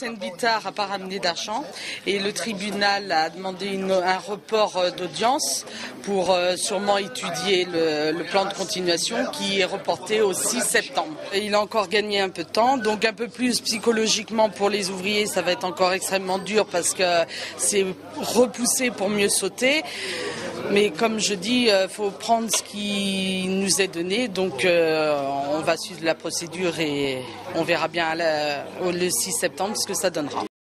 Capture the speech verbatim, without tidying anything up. Hassan Bitar n'a pas ramené d'argent et le tribunal a demandé une, un report d'audience pour euh, sûrement étudier le, le plan de continuation qui est reporté au six septembre. Et il a encore gagné un peu de temps, donc un peu plus psychologiquement pour les ouvriers, ça va être encore extrêmement dur parce que c'est repousser pour mieux sauter. Mais comme je dis, il faut prendre ce qui nous est donné, donc euh, on va suivre la procédure et on verra bien la, le six septembre ce que ça donnera.